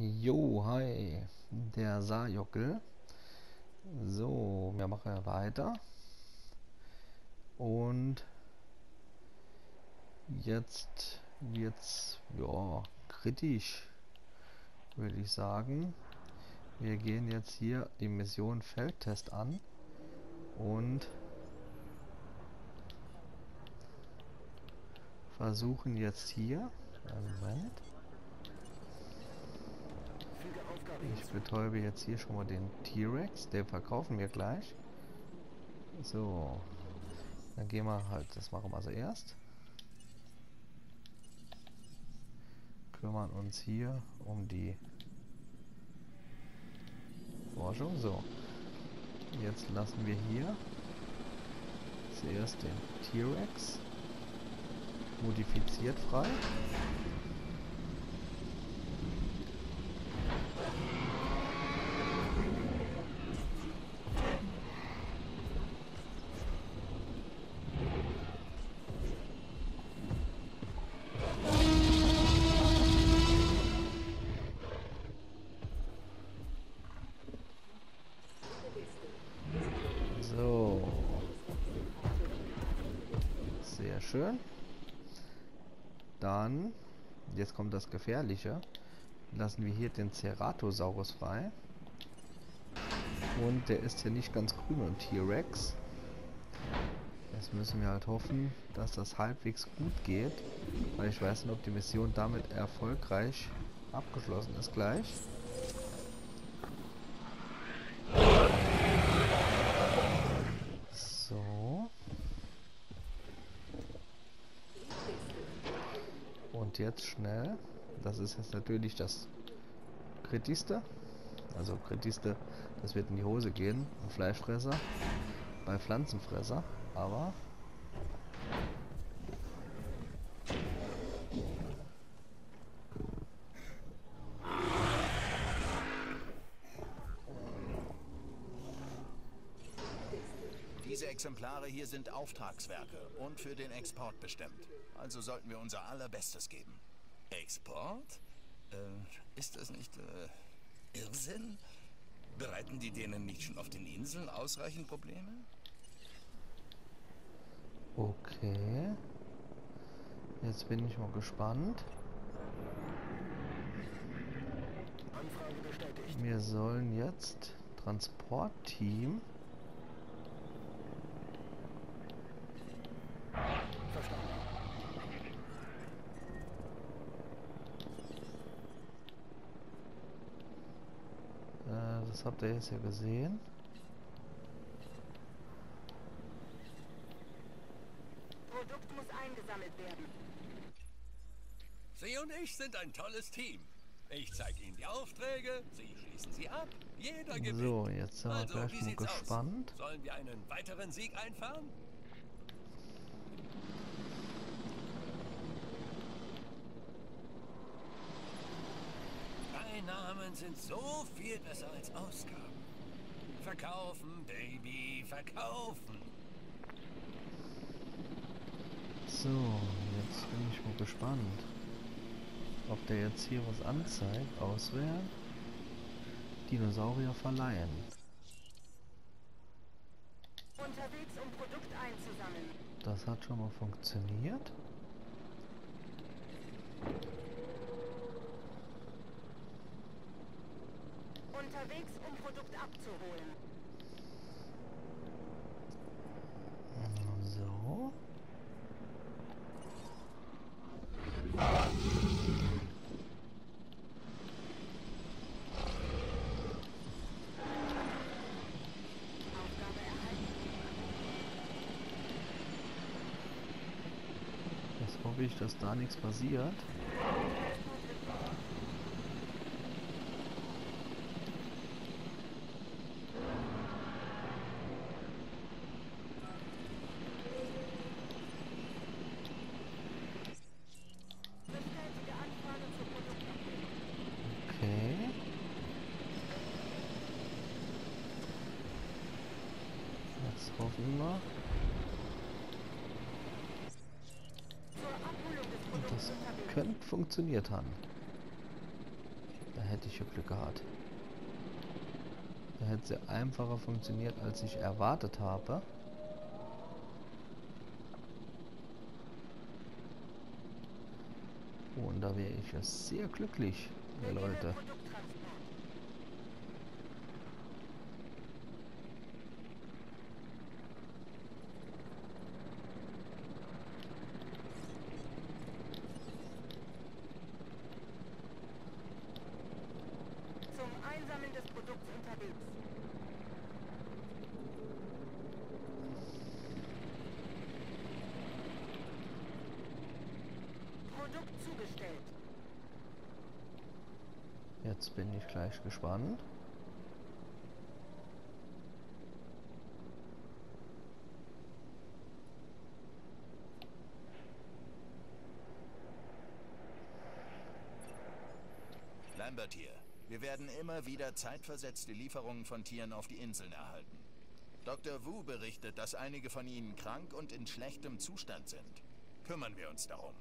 Jo, hi, der Saarjoggel. So, wir machen weiter. Und jetzt wird's, ja, kritisch, würde ich sagen. Wir gehen jetzt hier die Mission Feldtest an und versuchen jetzt hier, Moment. Ich betäube jetzt hier schon mal den T-Rex, den verkaufen wir gleich. So, dann gehen wir halt, das machen wir also erst. Kümmern uns hier um die Forschung. So, jetzt lassen wir hier zuerst den T-Rex modifiziert frei. Schön. Dann, jetzt kommt das Gefährliche, lassen wir hier den Ceratosaurus frei. Und der ist ja nicht ganz grün und T-Rex. Jetzt müssen wir halt hoffen, dass das halbwegs gut geht, weil ich weiß nicht, ob die Mission damit erfolgreich abgeschlossen ist gleich. Jetzt schnell, das ist jetzt natürlich das Kritischste, also das wird in die Hose gehen, ein Fleischfresser bei Pflanzenfresser, aber diese Exemplare hier sind Auftragswerke und für den Export bestimmt. Also sollten wir unser allerbestes geben. Export? Ist das nicht Irrsinn? Bereiten die Dänen nicht schon auf den Inseln ausreichend Probleme? Okay. Jetzt bin ich mal gespannt. Anfrage bestätigt. Wir sollen jetzt Transportteam. Das habt ihr jetzt ja gesehen. Produkt muss eingesammelt werden. Sie und ich sind ein tolles Team. Ich zeige Ihnen die Aufträge, Sie schließen sie ab. Jeder gewinnt. So, jetzt sind wir also gleich mal gespannt. Aus? Sollen wir einen weiteren Sieg einfahren? Einnahmen sind so viel besser als Ausgaben. Verkaufen, Baby, verkaufen! So, jetzt bin ich mal gespannt, ob der jetzt hier was anzeigt. Auswählen. Dinosaurier verleihen. Unterwegs, um Produkt einzusammeln. Das hat schon mal funktioniert. Unterwegs, um Produkt abzuholen. So. Jetzt hoffe ich, dass da nichts passiert. Das könnte funktioniert haben. Da hätte ich Ich habe Glück gehabt. Da hätte sie einfacher funktioniert, als ich erwartet habe. Und da wäre ich ja sehr glücklich, Leute. Jetzt bin ich gleich gespannt. Lambert hier. Wir werden immer wieder zeitversetzte Lieferungen von Tieren auf die Inseln erhalten. Dr. Wu berichtet, dass einige von ihnen krank und in schlechtem Zustand sind. Kümmern wir uns darum.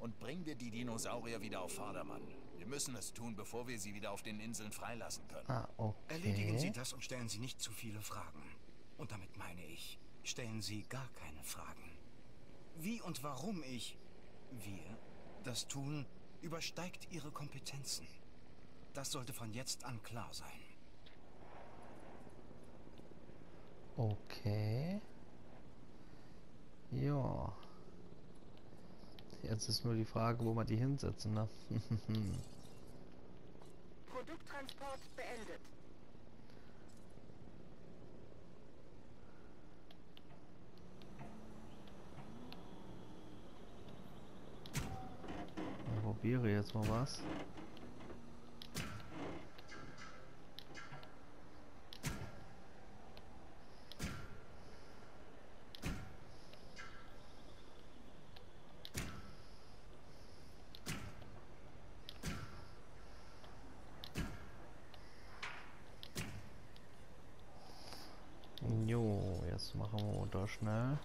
Und bringen wir die Dinosaurier wieder auf Vordermann. Wir müssen es tun, bevor wir sie wieder auf den Inseln freilassen können. Ah, okay. Erledigen Sie das und stellen Sie nicht zu viele Fragen. Und damit meine ich, stellen Sie gar keine Fragen. Wie und warum wir das tun, übersteigt Ihre Kompetenzen. Das sollte von jetzt an klar sein. Okay. Ja. Jetzt ist nur die Frage, wo man die hinsetzen, ne? Produkttransport beendet. Ich probiere jetzt mal was. Jetzt machen wir da schnell.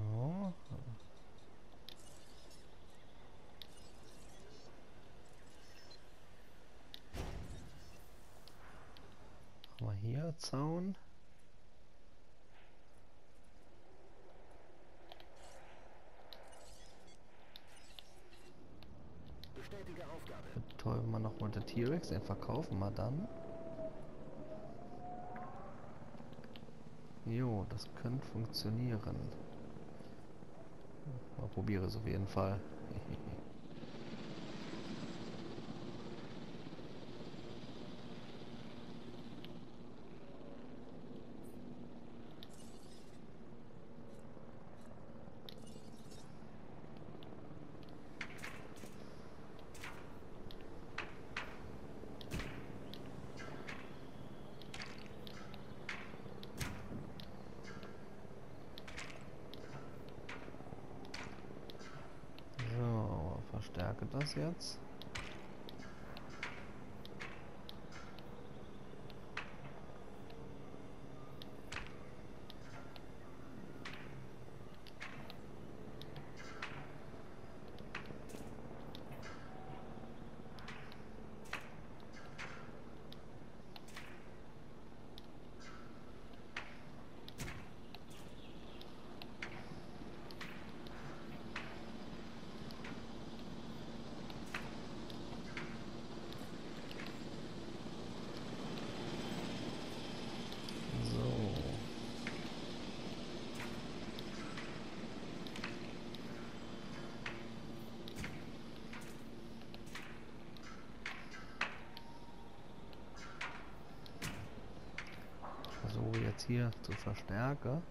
So. Mal hier Zaun. Bestätige Aufgabe. Betäuben wir nochmal den T-Rex, den verkaufen wir dann. Jo, das könnte funktionieren. Mal probiere es auf jeden Fall. Stärke das jetzt. Jetzt hier zu verstärken,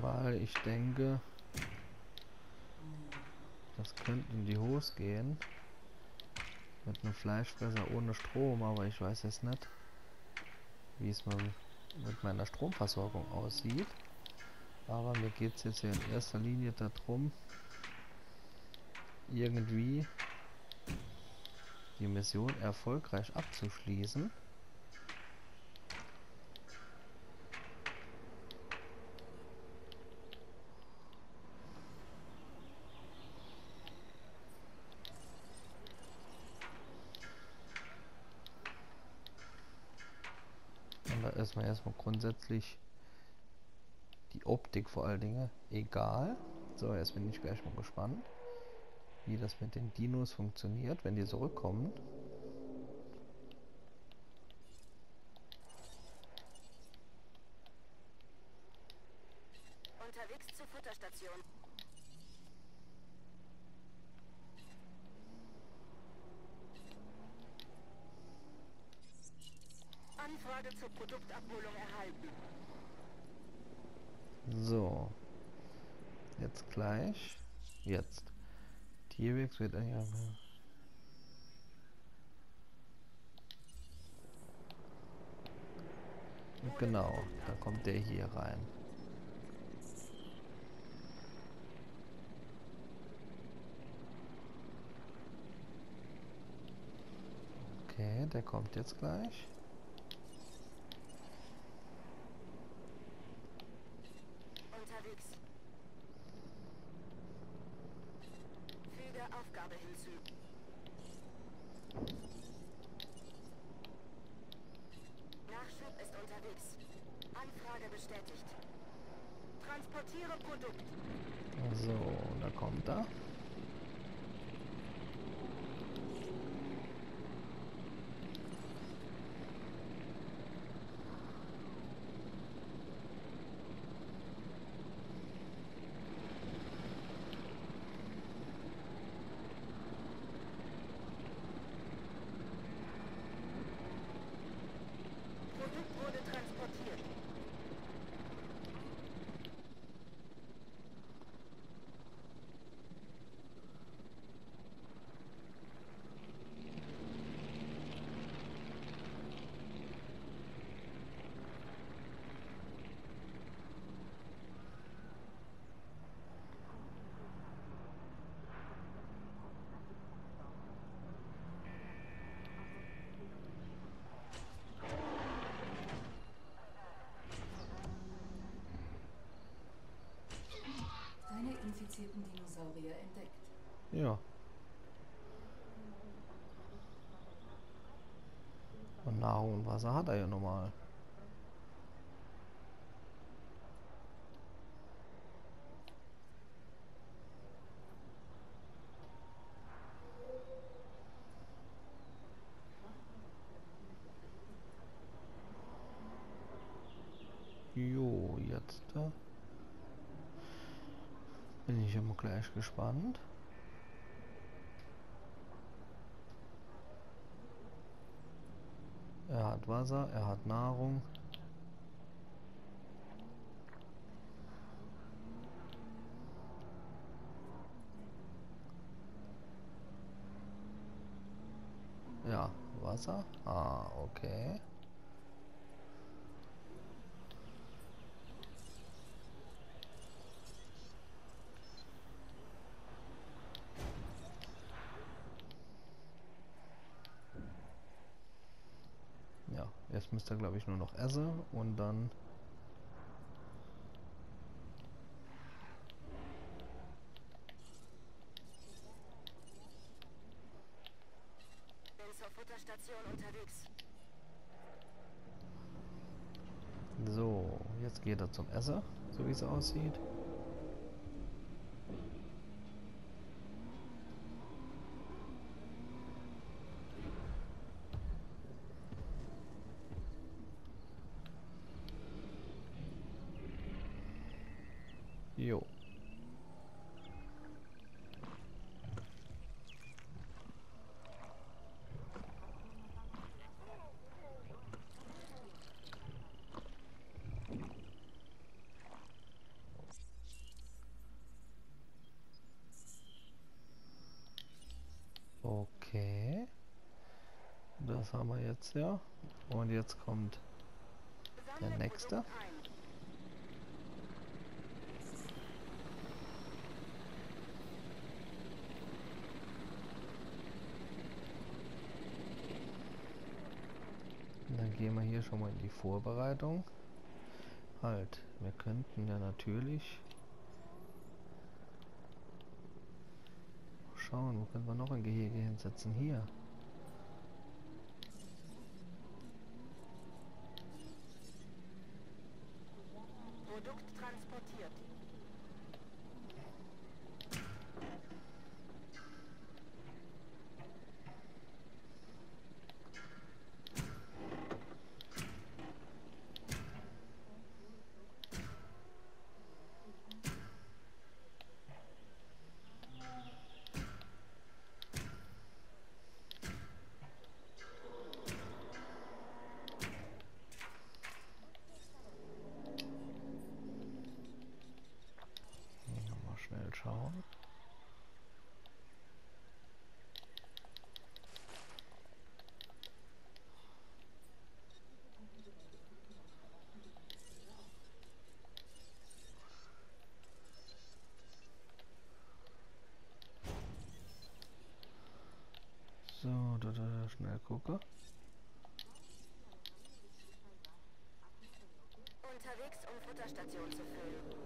weil ich denke, das könnte in die Hose gehen mit einem Fleischfresser ohne Strom, aber ich weiß jetzt nicht, wie es mit meiner Stromversorgung aussieht, aber mir geht es jetzt hier in erster Linie darum, irgendwie die Mission erfolgreich abzuschließen. Und da ist mir erstmal grundsätzlich die Optik vor allen Dingen egal. So, jetzt bin ich gleich mal gespannt, wie das mit den Dinos funktioniert, wenn die zurückkommen. Unterwegs zur Futterstation. Anfrage zur Produktabholung erhalten. So. Jetzt gleich. Jetzt. T-Rex wird eigentlich. Genau, da kommt der hier rein. Okay, der kommt jetzt gleich. Aufgabe hinzu. Nachschub ist unterwegs. Anfrage bestätigt. Transportiere Produkt. So, da kommt er. Dinosaurier entdeckt. Ja. Und Nahrung und Wasser hat er ja normal. Jo, jetzt da. Bin ich immer gleich gespannt. Er hat Wasser, er hat Nahrung. Ja, Wasser. Ah, okay. Jetzt müsste er, glaube ich, nur noch essen und dann bin zur Futterstation unterwegs. So, jetzt geht er zum Essen, so wie es aussieht. Jo. Okay. Das haben wir jetzt ja. Und jetzt kommt der nächste. gehen wir hier schon mal in die Vorbereitung. Halt, wir könnten ja natürlich schauen, wo können wir noch ein Gehege hinsetzen? Hier. Produkt transportiert. Schauen. So, da schnell gucke. Unterwegs, um Futterstation zu füllen.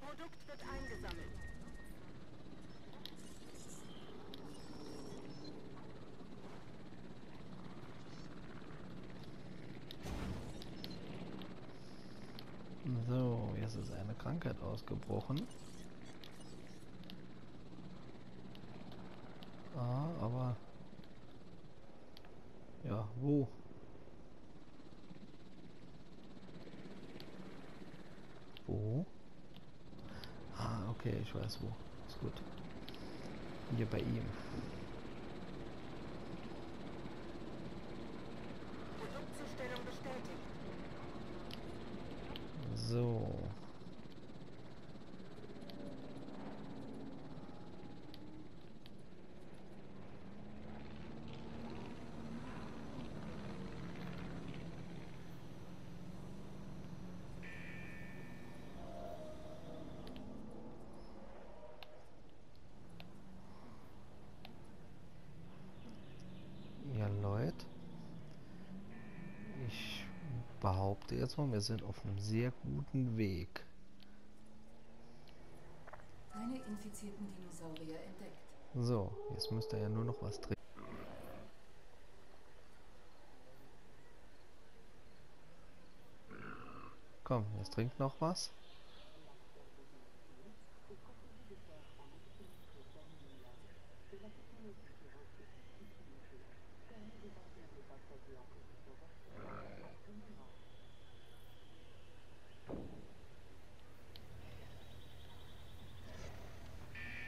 Produkt wird eingesammelt. So, jetzt ist eine Krankheit ausgebrochen. Ah, aber... ja, wo? Wo? Okay, ich weiß wo. Ist gut. Hier bei ihm. Produktzustellung bestätigt. So. Leute, ich behaupte jetzt mal, wir sind auf einem sehr guten Weg. Keine infizierten Dinosaurier entdeckt. So, jetzt müsste ja nur noch was drehen. Komm, jetzt trinkt noch was.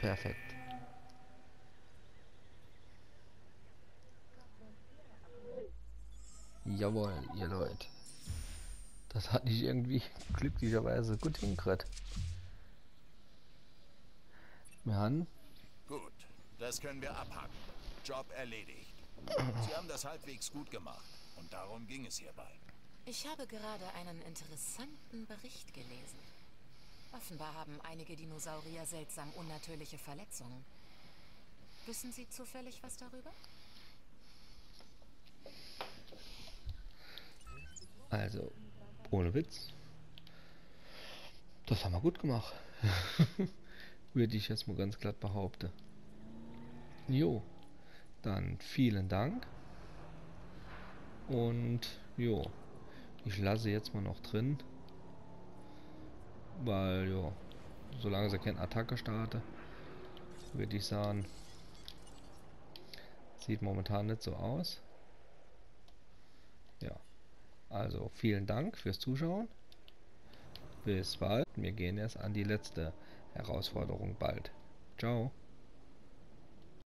Perfekt. Jawohl, ihr Leute. Das hatte ich irgendwie glücklicherweise gut hingekriegt. Wir haben... Gut, das können wir abhaken. Job erledigt. Sie haben das halbwegs gut gemacht und darum ging es hierbei. Ich habe gerade einen interessanten Bericht gelesen. Offenbar haben einige Dinosaurier seltsam unnatürliche Verletzungen. Wissen Sie zufällig was darüber? Also, ohne Witz. Das haben wir gut gemacht. Würde ich jetzt mal ganz glatt behaupten. Jo, dann vielen Dank. Und jo, ich lasse jetzt mal noch drin. Weil, ja, solange sie keine Attacke starten, würde ich sagen, sieht momentan nicht so aus. Ja, also vielen Dank fürs Zuschauen. Bis bald. Wir gehen jetzt an die letzte Herausforderung bald. Ciao.